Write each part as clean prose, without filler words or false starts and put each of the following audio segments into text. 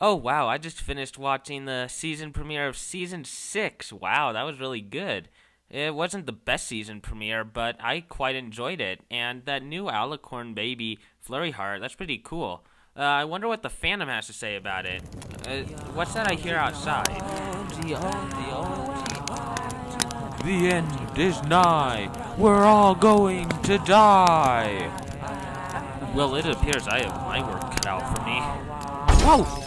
Oh, wow, I just finished watching the season premiere of Season 6. Wow, that was really good. It wasn't the best season premiere, but I quite enjoyed it. And that new Alicorn baby, Flurry Heart, that's pretty cool. I wonder what the Phantom has to say about it. What's that I hear outside? The end is nigh. We're all going to die. Well, it appears I have my work cut out for me. Whoa!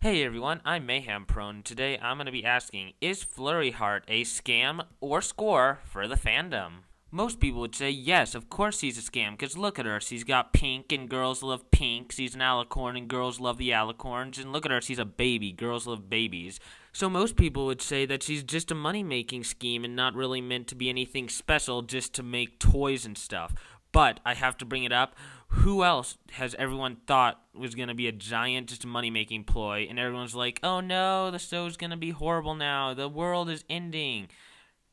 Hey everyone, I'm Mayhem Prone. Today I'm going to be asking, is Flurry Heart a scam or score for the fandom? Most people would say yes, of course he's a scam, because look at her, she's got pink and girls love pink, she's an alicorn and girls love the alicorns, and look at her, she's a baby, girls love babies. So most people would say that she's just a money-making scheme and not really meant to be anything special, just to make toys and stuff. But I have to bring it up, who else has everyone thought was going to be a giant just money-making ploy, and everyone's like, oh no, the show's going to be horrible now, the world is ending.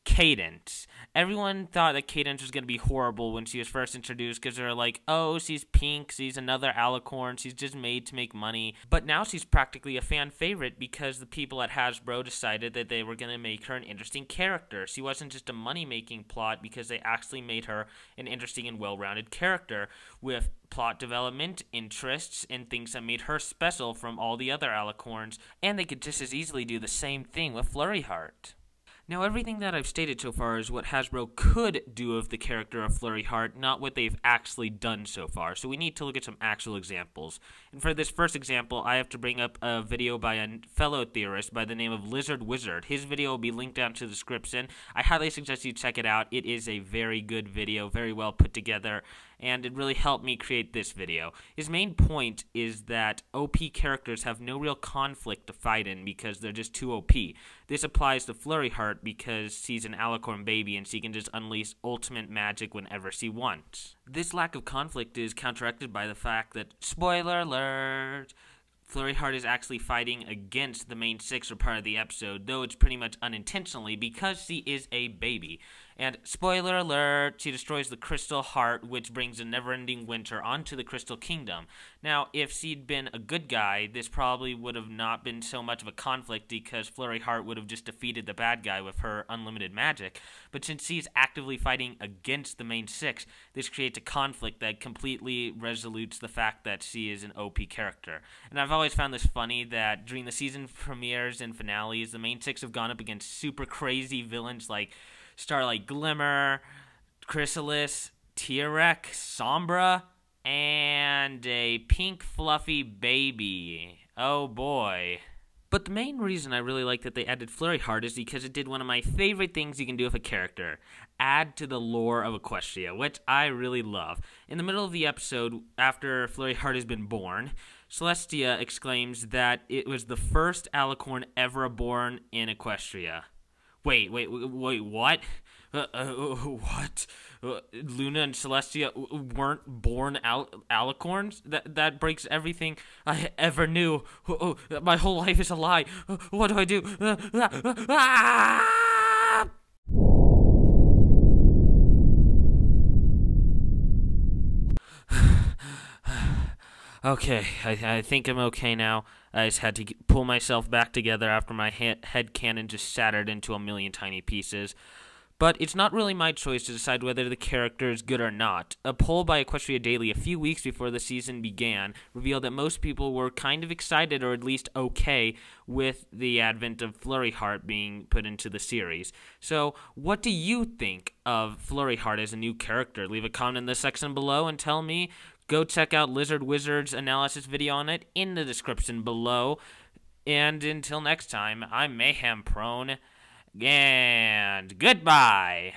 Cadence. Everyone thought that Cadence was going to be horrible when she was first introduced because they were like, oh, she's pink, she's another alicorn, she's just made to make money. But now she's practically a fan favorite because the people at Hasbro decided that they were going to make her an interesting character. She wasn't just a money-making plot because they actually made her an interesting and well-rounded character with plot development, interests, and things that made her special from all the other alicorns. And they could just as easily do the same thing with Flurry Heart. Now, everything that I've stated so far is what Hasbro could do of the character of Flurry Heart, not what they've actually done so far. So we need to look at some actual examples. And for this first example, I have to bring up a video by a fellow theorist by the name of LZRD WZRD. His video will be linked down to the description. I highly suggest you check it out. It is a very good video, very well put together, and it really helped me create this video. His main point is that OP characters have no real conflict to fight in because they're just too OP. This applies to Flurry Heart because she's an alicorn baby and she can just unleash ultimate magic whenever she wants. This lack of conflict is counteracted by the fact that, spoiler alert, Flurry Heart is actually fighting against the main six for part of the episode, though it's pretty much unintentionally because she is a baby. And spoiler alert, she destroys the crystal heart, which brings a never-ending winter onto the crystal kingdom. Now, if she'd been a good guy, this probably would have not been so much of a conflict because Flurry Heart would have just defeated the bad guy with her unlimited magic. But since she's actively fighting against the main six, this creates a conflict that completely resolutes the fact that she is an OP character. And I've always found this funny that during the season premieres and finales, the main six have gone up against super crazy villains like Starlight Glimmer, Chrysalis, T-Rex, Sombra, and a pink fluffy baby. Oh boy. But the main reason I really like that they added Flurry Heart is because it did one of my favorite things you can do with a character. Add to the lore of Equestria, which I really love. In the middle of the episode, after Flurry Heart has been born, Celestia exclaims that it was the first alicorn ever born in Equestria. Wait, what? What? Luna and Celestia weren't born alicorns? That breaks everything I ever knew. Oh, my whole life is a lie. What do I do? Okay, I think I'm okay now. I just had to pull myself back together after my head cannon just shattered into a million tiny pieces. But it's not really my choice to decide whether the character is good or not. A poll by Equestria Daily a few weeks before the season began revealed that most people were kind of excited or at least okay with the advent of Flurry Heart being put into the series. So, what do you think of Flurry Heart as a new character? Leave a comment in the section below and tell me. Go check out LZRD WZRD's analysis video on it in the description below. And until next time, I'm Mayhem Prone, and goodbye!